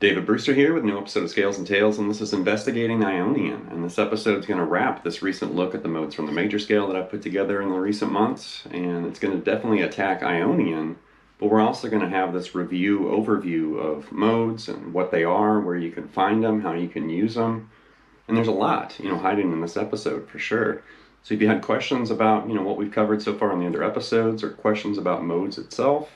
David Brewster here with a new episode of Scales and Tales, and this is Investigating Ionian, and this episode is going to wrap this recent look at the modes from the major scale that I've put together in the recent months, and it's going to definitely attack Ionian, but we're also going to have this review overview of modes and what they are, where you can find them, how you can use them, and there's a lot, you know, hiding in this episode for sure. So if you had questions about, you know, what we've covered so far in the other episodes, or questions about modes itself,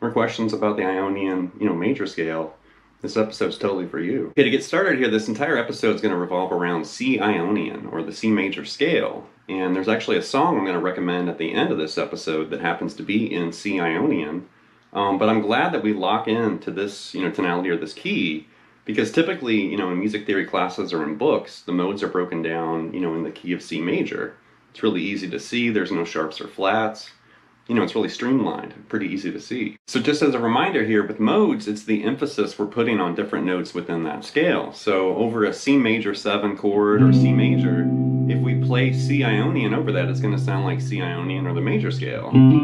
or questions about the Ionian, you know, major scale, this episode's totally for you. Okay, to get started here, this entire episode is going to revolve around C Ionian, or the C major scale. And there's actually a song I'm going to recommend at the end of this episode that happens to be in C Ionian. But I'm glad that we lock in to this, you know, tonality or this key, because typically, you know, in music theory classes or in books, the modes are broken down, you know, in the key of C major. It's really easy to see. There's no sharps or flats. You know, it's really streamlined, pretty easy to see. So just as a reminder here, with modes, it's the emphasis we're putting on different notes within that scale. So over a C major 7 chord or C major, if we play C Ionian over that, it's going to sound like C Ionian or the major scale, because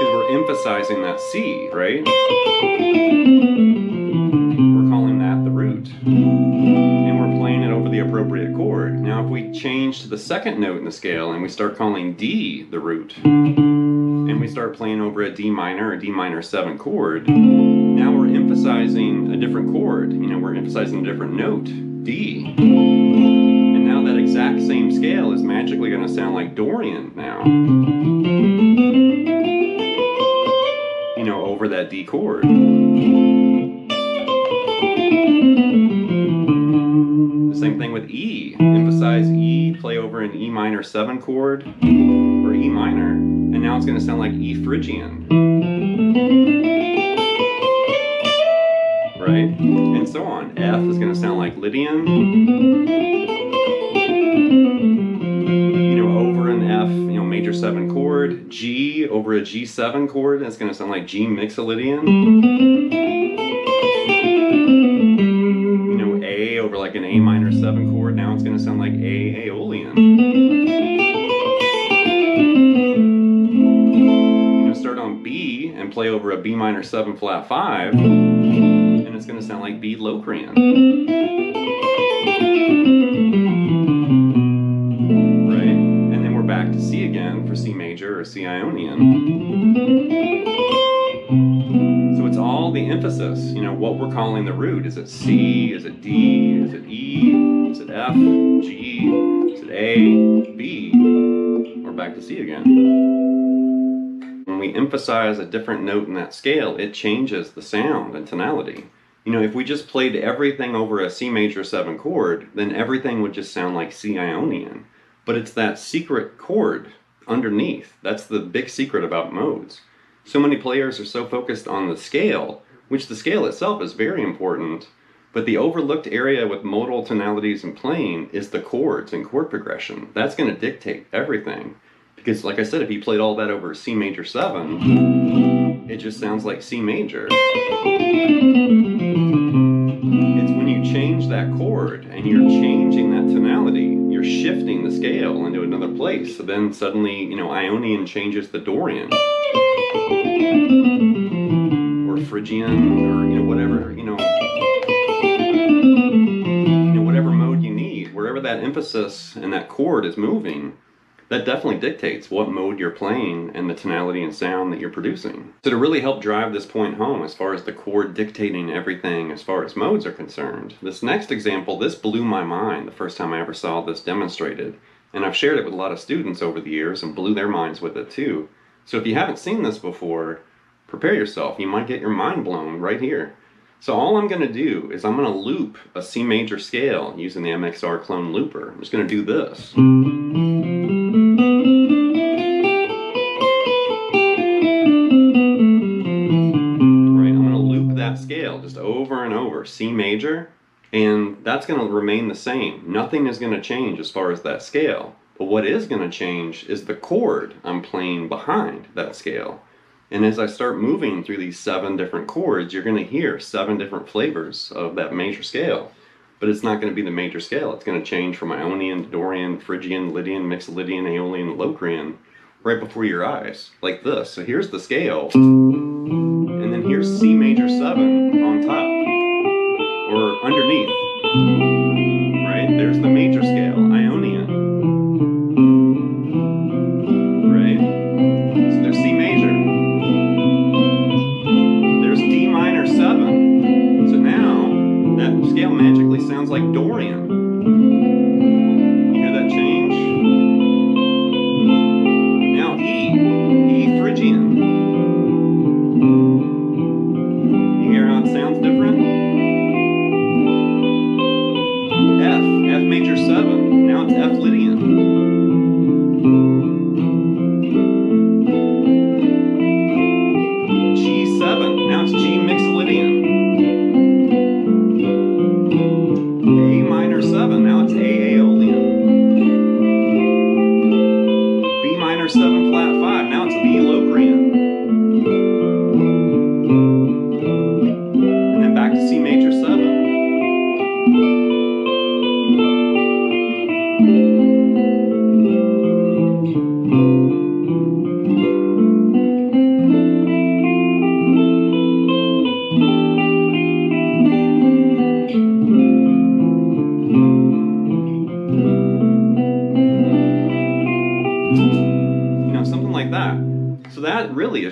we're emphasizing that C, right? We're calling that the root, and we're playing it over the appropriate chord. Now if we change to the second note in the scale and we start calling D the root, and we start playing over a D minor or D minor 7 chord, now we're emphasizing a different chord, you know, we're emphasizing a different note, D. And now that exact same scale is magically going to sound like Dorian now, you know, over that D chord. Same thing with E. Emphasize E, play over an E minor 7 chord, or E minor, and now it's going to sound like E Phrygian. Right? And so on. F is going to sound like Lydian. You know, over an F, you know, major 7 chord. G, over a G7 chord, and it's going to sound like G Mixolydian. Over like an A minor 7 chord, now it's going to sound like A Aeolian. You know, start on B and play over a B minor 7 flat 5, and it's going to sound like B Locrian. Right? And then we're back to C again for C major or C Ionian. It's all the emphasis, you know, what we're calling the root. Is it C? Is it D? Is it E? Is it F? G? Is it A? B? We're back to C again. When we emphasize a different note in that scale, it changes the sound and tonality. You know, if we just played everything over a C major 7 chord, then everything would just sound like C Ionian. But it's that secret chord underneath. That's the big secret about modes. So many players are so focused on the scale, which the scale itself is very important, but the overlooked area with modal tonalities and playing is the chords and chord progression. That's going to dictate everything. Because like I said, if you played all that over C major 7, it just sounds like C major. It's when you change that chord and you're changing that tonality, you're shifting the scale into another place. So then suddenly, you know, Ionian changes the Dorian, or Phrygian, or, you know, whatever, you know, whatever mode you need, wherever that emphasis and that chord is moving, that definitely dictates what mode you're playing and the tonality and sound that you're producing. So to really help drive this point home as far as the chord dictating everything as far as modes are concerned, this next example, this blew my mind the first time I ever saw this demonstrated, and I've shared it with a lot of students over the years and blew their minds with it too. So if you haven't seen this before, prepare yourself. You might get your mind blown right here. So all I'm going to do is I'm going to loop a C major scale using the MXR clone looper. I'm just going to do this. Right, I'm going to loop that scale just over and over, C major, and that's going to remain the same. Nothing is going to change as far as that scale. But what is going to change is the chord I'm playing behind that scale. And as I start moving through these 7 different chords, you're going to hear 7 different flavors of that major scale. But it's not going to be the major scale. It's going to change from Ionian to Dorian, Phrygian, Lydian, Mixolydian, Aeolian, Locrian, right before your eyes, like this. So here's the scale, and then here's there's C major 7 on top, or underneath, right? There's the major scale, Ionian, right? So there's C major. There's D minor 7. So now that scale magically sounds like Dorian.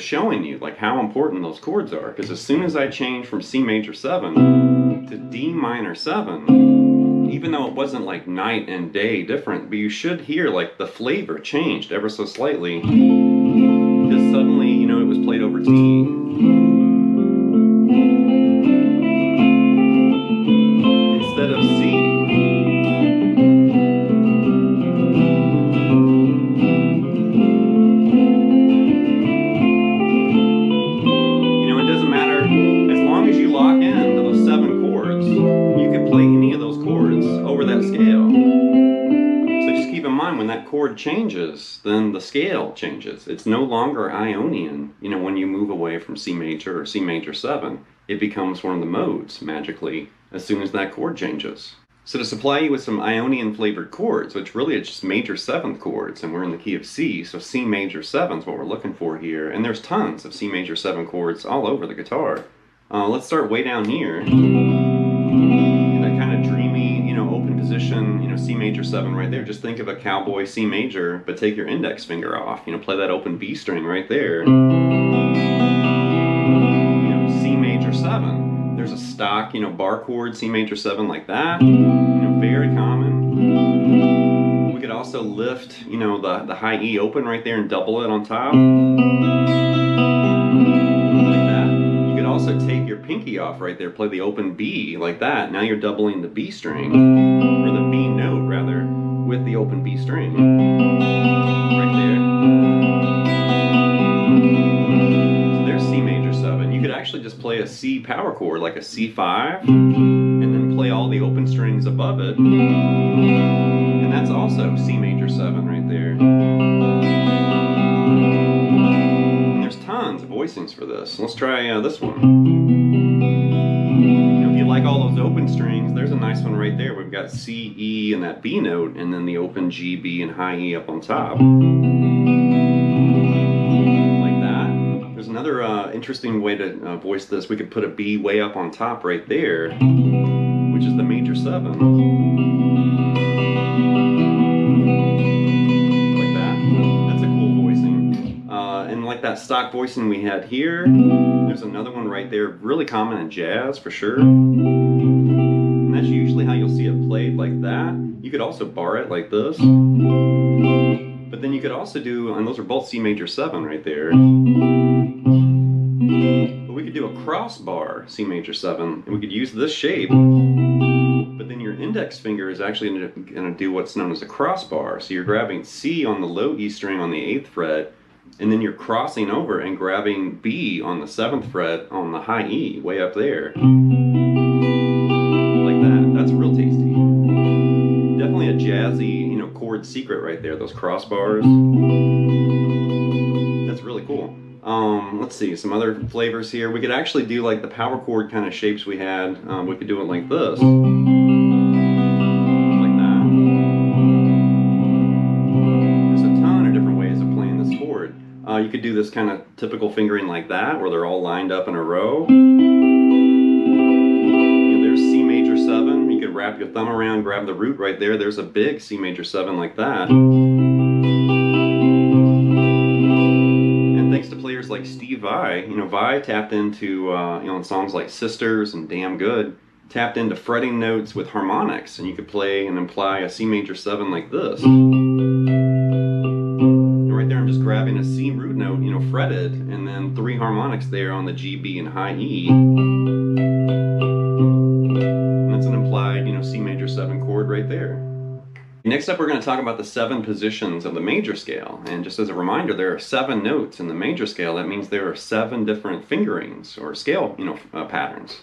Showing you like how important those chords are, because as soon as I change from C major 7 to D minor 7, even though it wasn't like night and day different, but you should hear like the flavor changed ever so slightly, because suddenly, you know, it was played over D instead of C. Chord changes, then the scale changes. It's no longer Ionian, you know, when you move away from C major or C major 7. It becomes one of the modes magically as soon as that chord changes. So to supply you with some Ionian flavored chords, which really it's just major 7th chords, and we're in the key of C, so C major 7 is what we're looking for here, and there's tons of C major 7 chords all over the guitar. Let's start way down here. Position, you know, C major 7 right there. Just think of a cowboy C major, but take your index finger off. You know, play that open B string right there. You know, C major 7. There's a stock, you know, bar chord, C major 7 like that. You know, very common. We could also lift, you know, the high E open right there and double it on top. Also take your pinky off right there, play the open B like that. Now you're doubling the B string, or the B note rather, with the open B string right there. So there's C major 7. You could actually just play a C power chord, like a C5, and then play all the open strings above it. And that's also C major 7 right there. Tons of voicings for this. Let's try this one. You know, if you like all those open strings, there's a nice one right there. We've got C, E, and that B note, and then the open G, B, and high E up on top. Like that. There's another interesting way to voice this. We could put a B way up on top right there, which is the major 7. That stock voicing we had here. There's another one right there, really common in jazz for sure. And that's usually how you'll see it played like that. You could also bar it like this. But then you could also do, and those are both C major 7 right there. But we could do a crossbar C major 7, and we could use this shape. But then your index finger is actually going to do what's known as a crossbar. So you're grabbing C on the low E string on the 8th fret, and then you're crossing over and grabbing B on the 7th fret on the high E, way up there. Like that. That's real tasty. Definitely a jazzy, you know, chord secret right there, those crossbars. That's really cool. Let's see, some other flavors here. We could actually do like the power chord kind of shapes we had. We could do it like this. You could do this kind of typical fingering like that, where they're all lined up in a row. And there's C major 7. You could wrap your thumb around, grab the root right there. There's a big C major 7 like that. And thanks to players like Steve Vai, Vai tapped into, in songs like Sisters and Damn Good, tapped into fretting notes with harmonics, and you could play and imply a C major 7 like this. And right there I'm just grabbing a C root note, fretted, and then 3 harmonics there on the G, B, and high E. And that's an implied, C major 7 chord right there. Next up, we're going to talk about the 7 positions of the major scale. And just as a reminder, there are 7 notes in the major scale. That means there are 7 different fingerings or scale, patterns.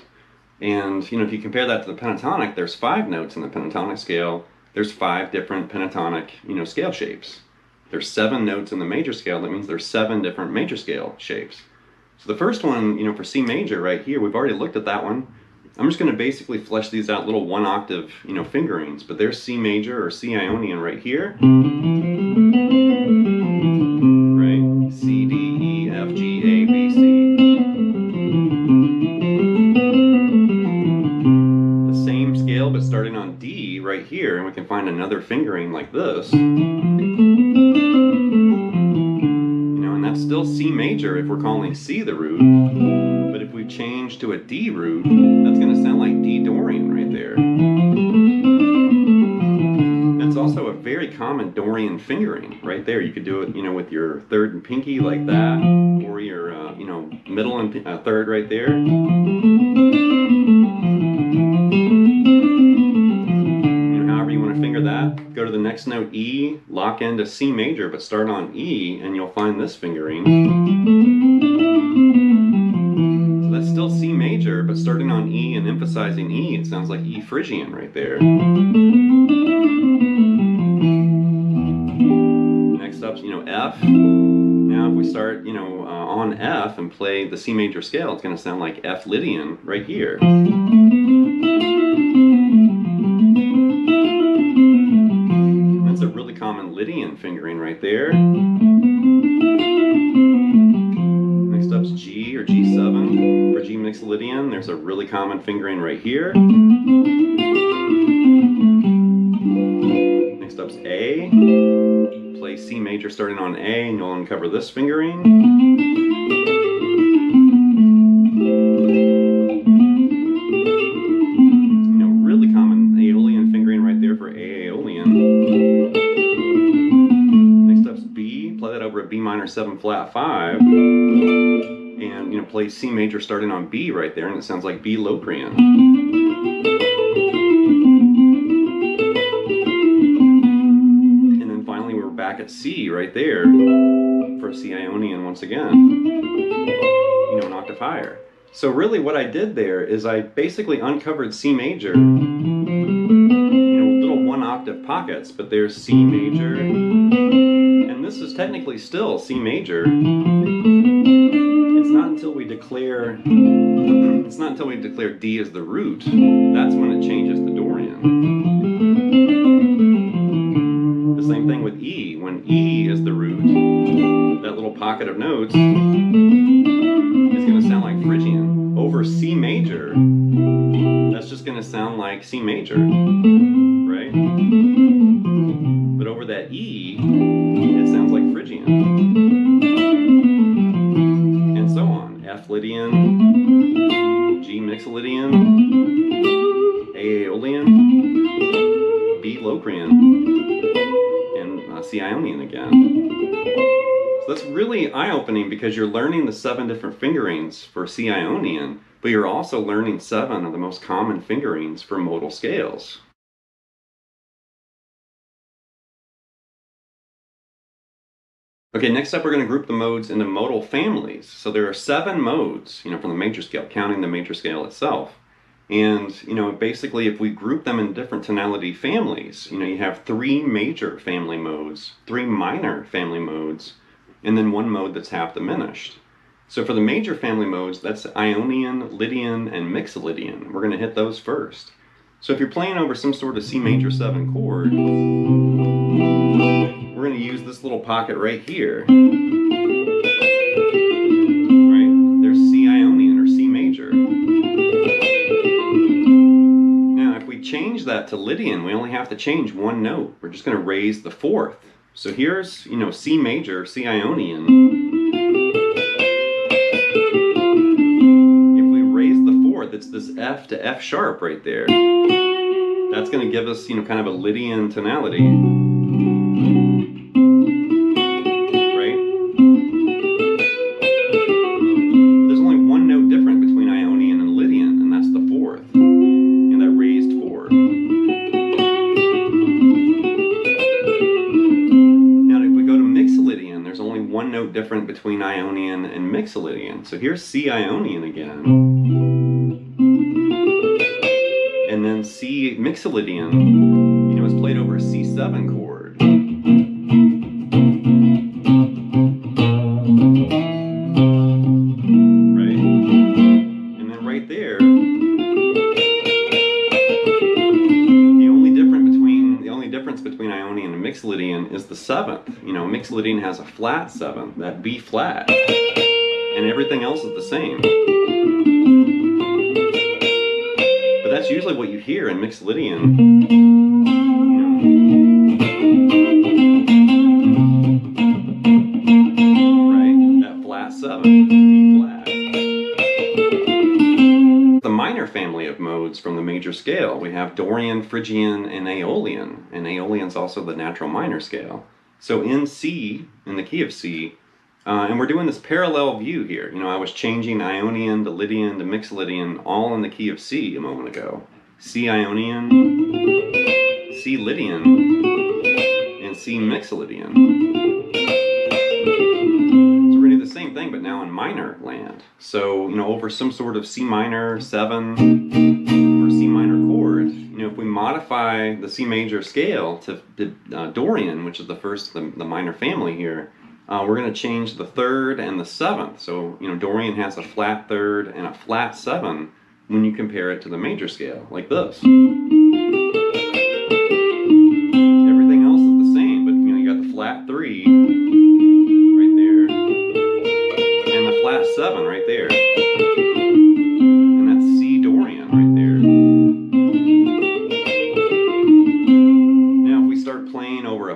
And, if you compare that to the pentatonic, there's 5 notes in the pentatonic scale. There's 5 different pentatonic, scale shapes. There's 7 notes in the major scale. That means there's 7 different major scale shapes. So the first one, for C major right here, we've already looked at that one. I'm just going to basically flesh these out little 1-octave, fingerings. But there's C major or C Ionian right here. Right? C, D, E, F, G, A, B, C. But starting on D right here, and we can find another fingering like this, and that's still C major if we're calling C the root, but if we change to a D root, that's going to sound like D Dorian right there. That's also a very common Dorian fingering right there. You could do it, with your third and pinky like that, or your, middle and third right there. That, go to the next note E, lock into C major, but start on E, and you'll find this fingering. So that's still C major, but starting on E and emphasizing E, it sounds like E Phrygian right there. Next up, F. Now if we start, on F and play the C major scale, it's going to sound like F Lydian right here. Common Lydian fingering right there. Next up's G or G7. For G Mixolydian, there's a really common fingering right here. Next up's A. Play C major starting on A, and you'll uncover this fingering. Really common Aeolian fingering right there for Aeolian. Over a B minor 7 flat 5, and play C major starting on B right there, and it sounds like B Locrian. And then finally we're back at C right there for C Ionian once again, an octave higher. So really what I did there is I basically uncovered C major, little 1-octave pockets, but there's C major. This is technically still C major. It's not until we declare D as the root, that's when it changes to Dorian. The same thing with E. When E is the root, that little pocket of notes is going to sound like Phrygian. Over C major, that's just going to sound like C major, right? But over that E, it sounds like Phrygian. And so on. F Lydian, G Mixolydian, A Aeolian, B Locrian, and C Ionian again. So that's really eye-opening because you're learning the 7 different fingerings for C Ionian, but you're also learning 7 of the most common fingerings for modal scales. Okay, next up we're going to group the modes into modal families. So there are 7 modes, from the major scale, counting the major scale itself. And, basically if we group them in different tonality families, you have 3 major family modes, 3 minor family modes, and then 1 mode that's half diminished. So for the major family modes, that's Ionian, Lydian, and Mixolydian. We're going to hit those first. So if you're playing over some sort of C major 7 chord, we're going to use this little pocket right here. change that to Lydian, we only have to change one note. We're just going to raise the fourth. So here's, you know, C major, C Ionian. If we raise the fourth, it's this F to F sharp right there. That's going to give us, you know, kind of a Lydian tonality. Different between Ionian and Mixolydian. So here's C Ionian again, and then C Mixolydian, you know, is played over a C7 chord. Right? And then right there, the only difference between Ionian and Mixolydian is the 7th. You know, Mixolydian has a flat 7th, that B flat, and everything else is the same. But that's usually what you hear in Mixolydian. You know, right? That flat 7th, B flat. The minor family of modes from the major scale, we have Dorian, Phrygian, and Aeolian. And Aeolian's also the natural minor scale. So in C, in the key of C, and we're doing this parallel view here. You know, I was changing Ionian to Lydian to Mixolydian all in the key of C a moment ago. C Ionian, C Lydian, and C Mixolydian. So we're gonna do the same thing, but now in minor land. So, you know, over some sort of C minor 7, if we modify the C major scale to Dorian, which is the first, the minor family here, we're going to change the 3rd and the 7th. So, you know, Dorian has a flat 3rd and a flat 7 when you compare it to the major scale, like this. Everything else is the same, but, you know, you got the flat 3 right there, and the flat 7 right there.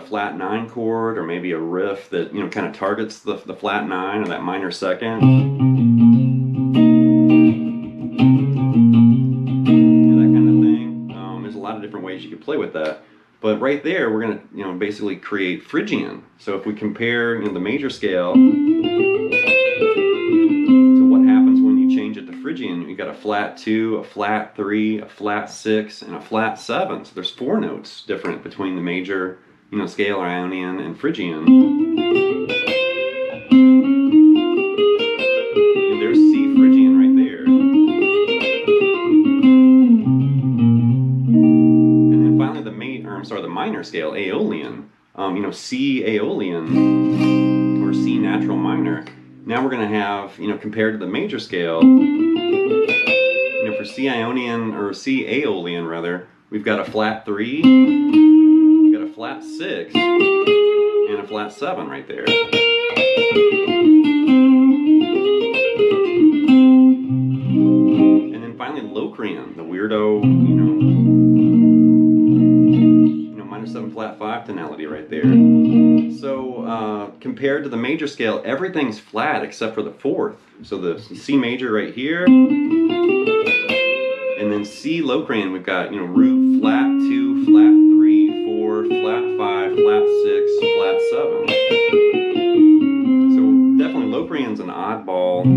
Flat 9 chord, or maybe a riff that, you know, kind of targets the flat 9 or that minor 2nd. You know, that kind of thing. There's a lot of different ways you could play with that. But right there, we're going to, you know, basically create Phrygian. So if we compare, you know, the major scale to what happens when you change it to Phrygian, you got a flat 2, a flat 3, a flat 6, and a flat 7. So there's 4 notes different between the major, you know, scale, or Ionian, and Phrygian. And there's C Phrygian right there. And then finally the minor scale, Aeolian. You know, C Aeolian, or C natural minor. Now we're gonna have, you know, compared to the major scale, you know, for C Ionian, or C Aeolian rather, we've got a flat 3, flat 6, and a flat 7 right there. And then finally Locrian, the weirdo, you know, minor 7 flat 5 tonality right there. So compared to the major scale, everything's flat except for the 4th. So the C major right here, and then C Locrian, we've got, you know, root, flat 2, flat 4, flat 5, flat 6, flat 7. So definitely Locrian's an oddball, you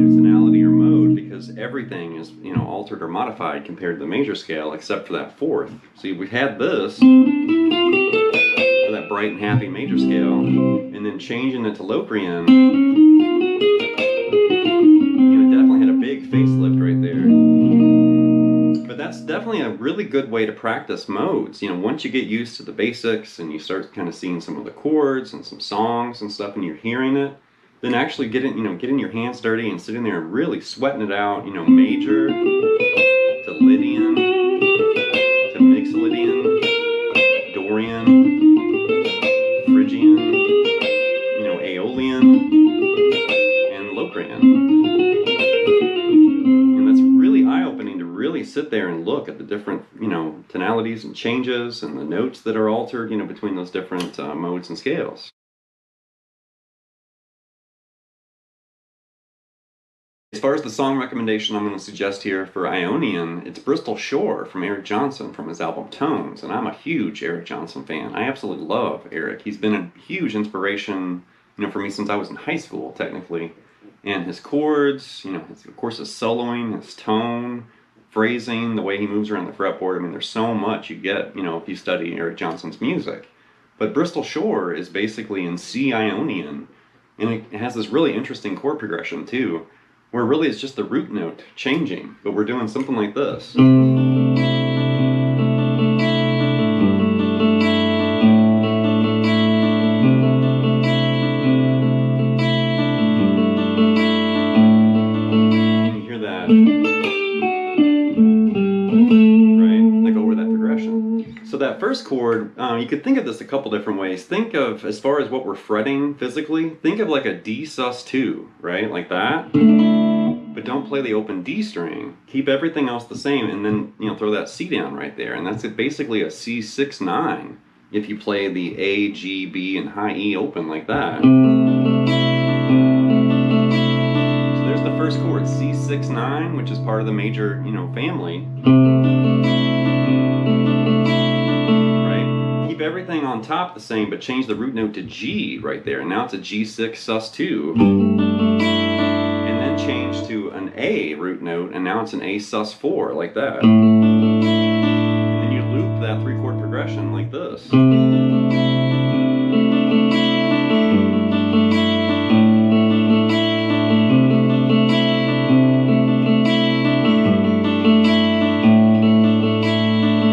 know, tonality or mode, because everything is, you know, altered or modified compared to the major scale except for that 4th. See, we've had this, for that bright and happy major scale, and then changing it to Locrian, you know, definitely had a big facelift right there. But that's definitely a really good way to practice modes. You know, once you get used to the basics and you start kind of seeing some of the chords and some songs and stuff and you're hearing it, then actually getting your hands dirty and sitting there and really sweating it out, you know, major to Lydian to Mixolydian, Dorian, Phrygian, you know, Aeolian, and Locrian. And that's really eye-opening to really sit there there and look at the different, tonalities and changes and the notes that are altered, between those different modes and scales. As far as the song recommendation I'm going to suggest here for Ionian, it's Bristol Shore from Eric Johnson from his album Tones, and I'm a huge Eric Johnson fan. I absolutely love Eric. He's been a huge inspiration, for me since I was in high school, technically. And his chords, of course his soloing, his tone, phrasing, the way he moves around the fretboard. I mean, there's so much you get, if you study Eric Johnson's music. But Bristol Shore is basically in C Ionian, and it has this really interesting chord progression, too, where really it's just the root note changing, but we're doing something like this. You hear that, right? Like over that progression. So that first chord, you could think of this a couple different ways. Think of, as far as what we're fretting physically, think of like a D sus2, right? Like that. But don't play the open D string. Keep everything else the same, and then throw that C down right there, and that's basically a C6-9 if you play the A, G, B, and high E open like that. So there's the first chord, C6-9, which is part of the major, family. Right? Keep everything on top the same, but change the root note to G right there, and now it's a G6 sus2. Change to an A root note, and now it's an A sus4, like that. And then you loop that three chord progression like this.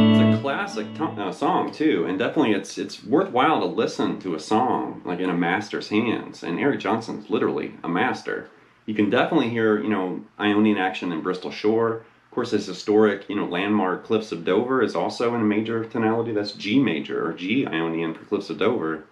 It's a classic song too, and definitely it's worthwhile to listen to a song like in a master's hands, and Eric Johnson's literally a master. You can definitely hear, Ionian action in Bristol Shore. Of course, his historic, landmark Cliffs of Dover is also in a major tonality. That's G major, or G Ionian for Cliffs of Dover.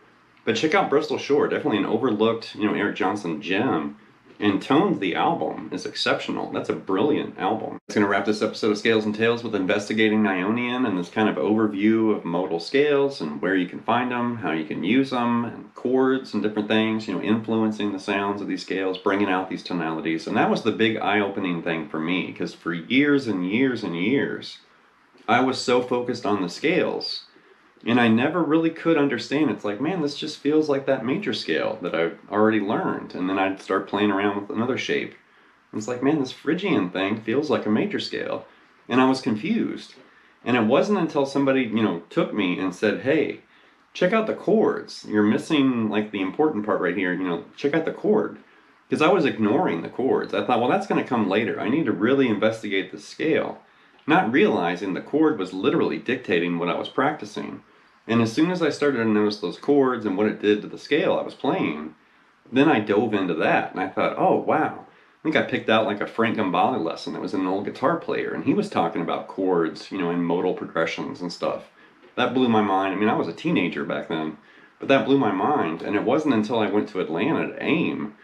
But check out Bristol Shore, definitely an overlooked, Eric Johnson gem. And Tones, the album, is exceptional. That's a brilliant album. That's going to wrap this episode of Scales and Tales with Investigating Ionian and this kind of overview of modal scales and where you can find them, how you can use them, and chords and different things, influencing the sounds of these scales, bringing out these tonalities. And that was the big eye-opening thing for me, because for years and years and years, I was so focused on the scales, and I never really could understand. It's like, man, this just feels like that major scale that I've already learned. And then I'd start playing around with another shape. And it's like, man, this Phrygian thing feels like a major scale. And I was confused. And it wasn't until somebody, took me and said, hey, check out the chords. You're missing, like, the important part right here. Check out the chord. Because I was ignoring the chords. I thought, well, that's going to come later. I need to really investigate the scale. Not realizing the chord was literally dictating what I was practicing. And as soon as I started to notice those chords and what it did to the scale I was playing, then I dove into that, and I thought, oh, wow. I think I picked out like a Frank Gambale lesson that was an old guitar player, and he was talking about chords, and modal progressions and stuff. That blew my mind. I mean, I was a teenager back then, but that blew my mind, and it wasn't until I went to Atlanta to AIM,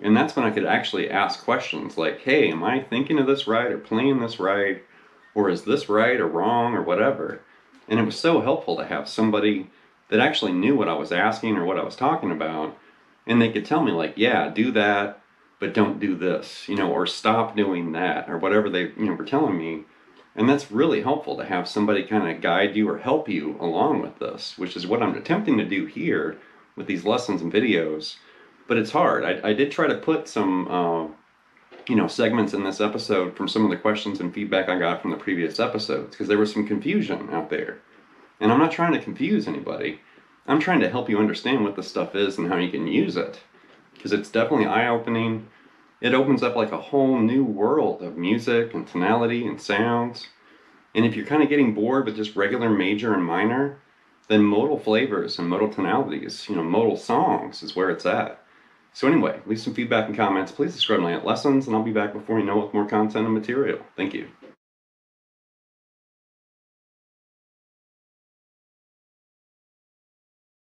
and that's when I could actually ask questions like, hey, am I thinking of this right or playing this right, or is this right or wrong or whatever? And it was so helpful to have somebody that actually knew what I was asking or what I was talking about, and they could tell me, like, yeah, do that, but don't do this, or stop doing that, or whatever they were telling me. And that's really helpful to have somebody kind of guide you or help you along with this, which is what I'm attempting to do here with these lessons and videos. But it's hard. I did try to put some, segments in this episode from some of the questions and feedback I got from the previous episodes, because there was some confusion out there. And I'm not trying to confuse anybody. I'm trying to help you understand what this stuff is and how you can use it, because it's definitely eye-opening. It opens up like a whole new world of music and tonality and sounds. And if you're kind of getting bored with just regular major and minor, then modal flavors and modal tonalities, modal songs is where it's at. So anyway, leave some feedback and comments. Please subscribe to my lessons, and I'll be back before you know with more content and material. Thank you.